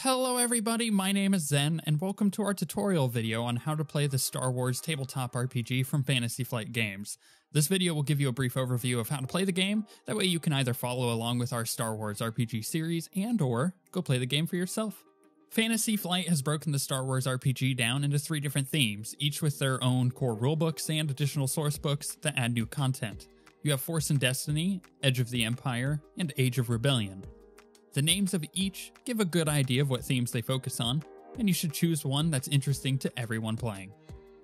Hello everybody, my name is Zen, and welcome to our tutorial video on how to play the Star Wars tabletop RPG from Fantasy Flight Games. This video will give you a brief overview of how to play the game, that way you can either follow along with our Star Wars RPG series and/or go play the game for yourself. Fantasy Flight has broken the Star Wars RPG down into three different themes, each with their own core rulebooks and additional sourcebooks that add new content. You have Force and Destiny, Edge of the Empire, and Age of Rebellion. The names of each give a good idea of what themes they focus on, and you should choose one that's interesting to everyone playing.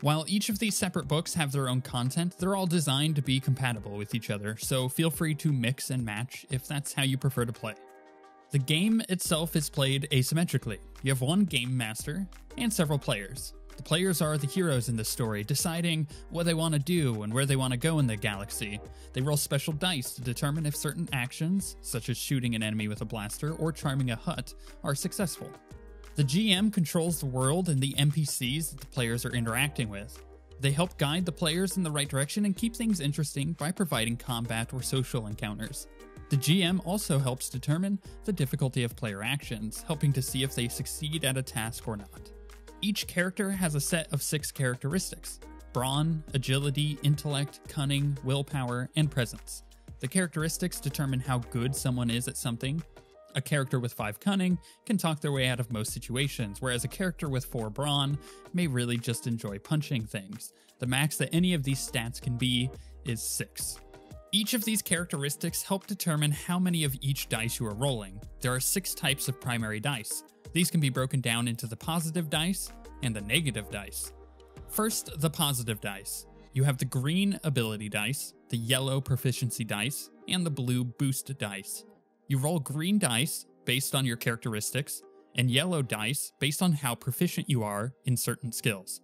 While each of these separate books have their own content, they're all designed to be compatible with each other, so feel free to mix and match if that's how you prefer to play. The game itself is played asymmetrically. You have one game master and several players. The players are the heroes in this story, deciding what they want to do and where they want to go in the galaxy. They roll special dice to determine if certain actions, such as shooting an enemy with a blaster or charming a hut, are successful. The GM controls the world and the NPCs that the players are interacting with. They help guide the players in the right direction and keep things interesting by providing combat or social encounters. The GM also helps determine the difficulty of player actions, helping to see if they succeed at a task or not. Each character has a set of 6 characteristics: brawn, agility, intellect, cunning, willpower, and presence. The characteristics determine how good someone is at something. A character with 5 cunning can talk their way out of most situations, whereas a character with 4 brawn may really just enjoy punching things. The max that any of these stats can be is 6. Each of these characteristics help determine how many of each dice you are rolling. There are 6 types of primary dice. These can be broken down into the positive dice and the negative dice. First, the positive dice. You have the green ability dice, the yellow proficiency dice, and the blue boost dice. You roll green dice based on your characteristics and yellow dice based on how proficient you are in certain skills.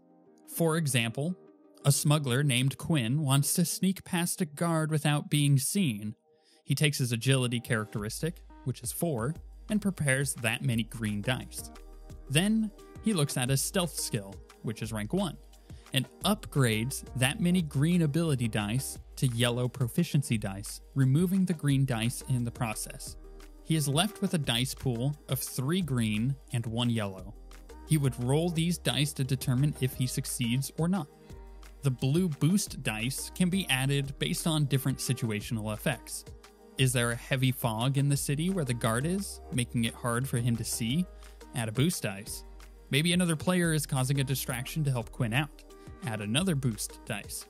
For example, a smuggler named Quinn wants to sneak past a guard without being seen. He takes his agility characteristic, which is 4, and prepares that many green dice. Then he looks at his stealth skill, which is rank 1, and upgrades that many green ability dice to yellow proficiency dice, removing the green dice in the process. He is left with a dice pool of 3 green and 1 yellow. He would roll these dice to determine if he succeeds or not. The blue boost dice can be added based on different situational effects. Is there a heavy fog in the city where the guard is, making it hard for him to see? Add a boost dice. Maybe another player is causing a distraction to help Quinn out. Add another boost dice.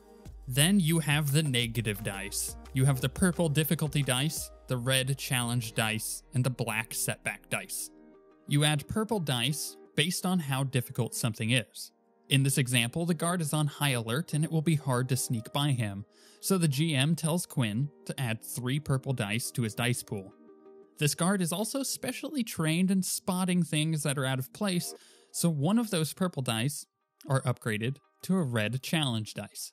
Then you have the negative dice. You have the purple difficulty dice, the red challenge dice, and the black setback dice. You add purple dice based on how difficult something is. In this example, the guard is on high alert and it will be hard to sneak by him, so the GM tells Quinn to add 3 purple dice to his dice pool. This guard is also specially trained in spotting things that are out of place, so one of those purple dice are upgraded to a red challenge dice.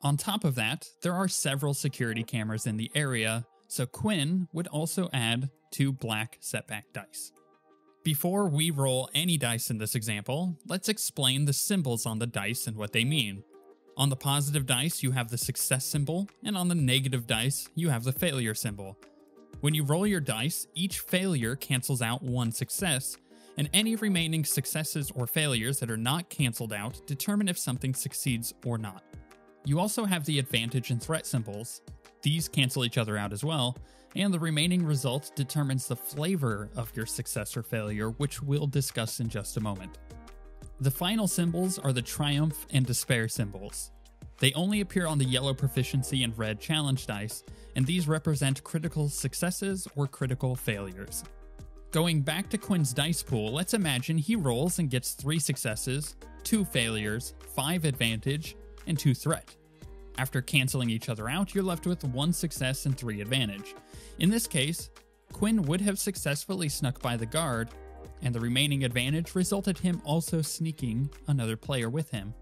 On top of that, there are several security cameras in the area, so Quinn would also add 2 black setback dice. Before we roll any dice in this example, let's explain the symbols on the dice and what they mean. On the positive dice, you have the success symbol, and on the negative dice, you have the failure symbol. When you roll your dice, each failure cancels out 1 success, and any remaining successes or failures that are not canceled out determine if something succeeds or not. You also have the advantage and threat symbols. These cancel each other out as well, and the remaining result determines the flavor of your success or failure, which we'll discuss in just a moment. The final symbols are the triumph and despair symbols. They only appear on the yellow proficiency and red challenge dice, and these represent critical successes or critical failures. Going back to Quinn's dice pool, let's imagine he rolls and gets 3 successes, 2 failures, 5 advantage, and 2 threat. After canceling each other out, you're left with 1 success and 3 advantage. In this case, Quinn would have successfully snuck by the guard, and the remaining advantage resulted him also sneaking another player with him.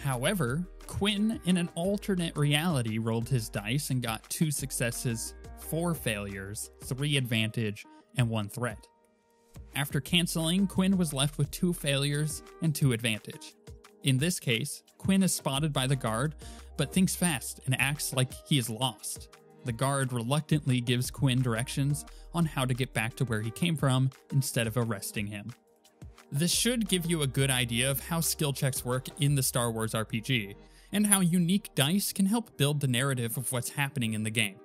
However, Quinn, in an alternate reality, rolled his dice and got 2 successes, 4 failures, 3 advantage, and 1 threat. After canceling, Quinn was left with 2 failures and 2 advantage. In this case, Quinn is spotted by the guard, but thinks fast and acts like he is lost. the guard reluctantly gives Quinn directions on how to get back to where he came from instead of arresting him. This should give you a good idea of how skill checks work in the Star Wars RPG, and how unique dice can help build the narrative of what's happening in the game.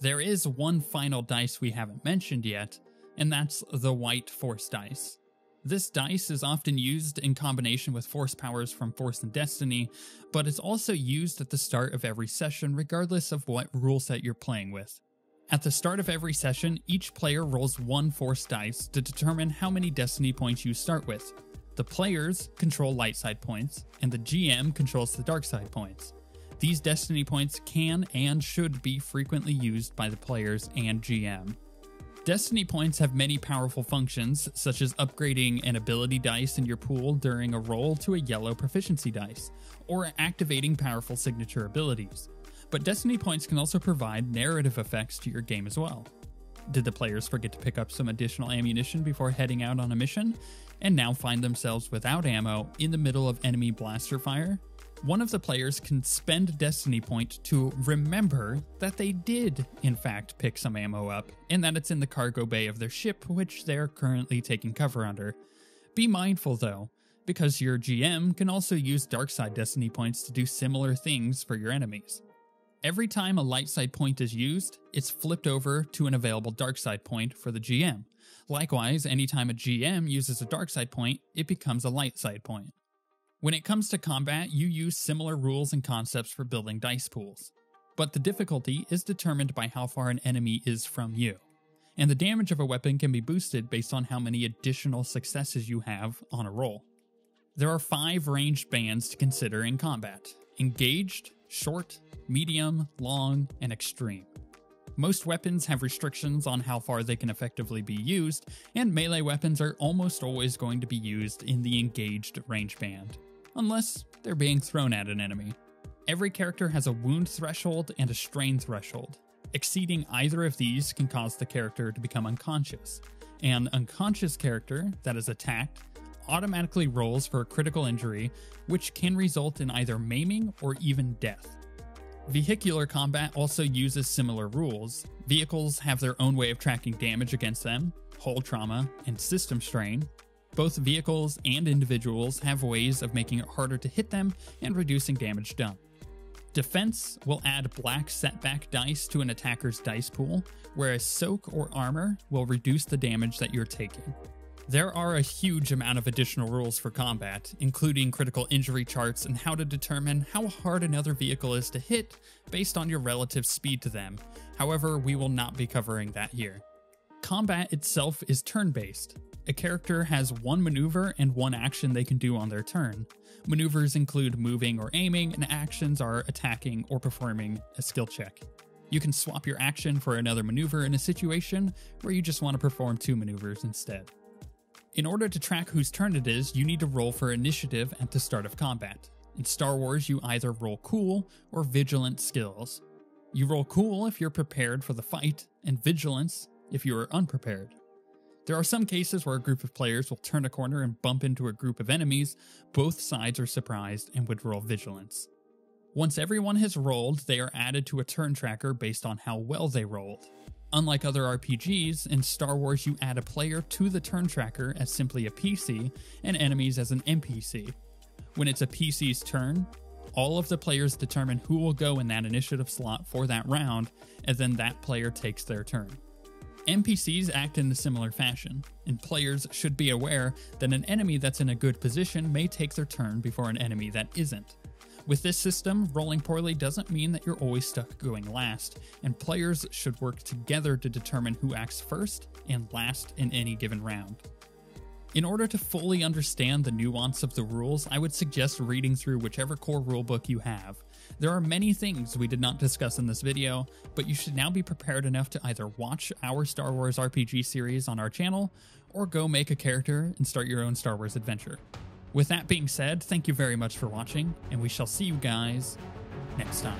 There is one final dice we haven't mentioned yet, and that's the white Force dice. This dice is often used in combination with Force powers from Force and Destiny, but it's also used at the start of every session regardless of what rule set you're playing with. At the start of every session, each player rolls one Force dice to determine how many Destiny points you start with. The players control light side points, and the GM controls the dark side points. These Destiny points can and should be frequently used by the players and GM. Destiny points have many powerful functions, such as upgrading an ability dice in your pool during a roll to a yellow proficiency dice, or activating powerful signature abilities. But Destiny points can also provide narrative effects to your game as well. Did the players forget to pick up some additional ammunition before heading out on a mission, and now find themselves without ammo in the middle of enemy blaster fire? One of the players can spend a Destiny point to remember that they did, in fact, pick some ammo up, and that it's in the cargo bay of their ship, which they're currently taking cover under. Be mindful, though, because your GM can also use dark side Destiny points to do similar things for your enemies. Every time a light side point is used, it's flipped over to an available dark side point for the GM. Likewise, anytime a GM uses a dark side point, it becomes a light side point. When it comes to combat, you use similar rules and concepts for building dice pools, but the difficulty is determined by how far an enemy is from you, and the damage of a weapon can be boosted based on how many additional successes you have on a roll. There are 5 ranged bands to consider in combat: engaged, short, medium, long, and extreme. Most weapons have restrictions on how far they can effectively be used, and melee weapons are almost always going to be used in the engaged range band, unless they're being thrown at an enemy. Every character has a wound threshold and a strain threshold. Exceeding either of these can cause the character to become unconscious. An unconscious character that is attacked automatically rolls for a critical injury, which can result in either maiming or even death. Vehicular combat also uses similar rules. Vehicles have their own way of tracking damage against them, hull trauma, and system strain. Both vehicles and individuals have ways of making it harder to hit them and reducing damage done. Defense will add black setback dice to an attacker's dice pool, whereas soak or armor will reduce the damage that you're taking. There are a huge amount of additional rules for combat, including critical injury charts and how to determine how hard another vehicle is to hit based on your relative speed to them. However, we will not be covering that here. Combat itself is turn-based. A character has one maneuver and one action they can do on their turn. Maneuvers include moving or aiming, and actions are attacking or performing a skill check. You can swap your action for another maneuver in a situation where you just want to perform 2 maneuvers instead. In order to track whose turn it is, you need to roll for initiative at the start of combat. In Star Wars, you either roll cool or vigilant skills. You roll cool if you're prepared for the fight, and vigilance if you are unprepared. There are some cases where a group of players will turn a corner and bump into a group of enemies. Both sides are surprised and would roll vigilance. Once everyone has rolled, they are added to a turn tracker based on how well they rolled. Unlike other RPGs, in Star Wars you add a player to the turn tracker as simply a PC, and enemies as an NPC. When it's a PC's turn, all of the players determine who will go in that initiative slot for that round, and then that player takes their turn. NPCs act in a similar fashion, and players should be aware that an enemy that's in a good position may take their turn before an enemy that isn't. With this system, rolling poorly doesn't mean that you're always stuck going last, and players should work together to determine who acts first and last in any given round. In order to fully understand the nuance of the rules, I would suggest reading through whichever core rulebook you have. There are many things we did not discuss in this video, but you should now be prepared enough to either watch our Star Wars RPG series on our channel, or go make a character and start your own Star Wars adventure. With that being said, thank you very much for watching, and we shall see you guys next time.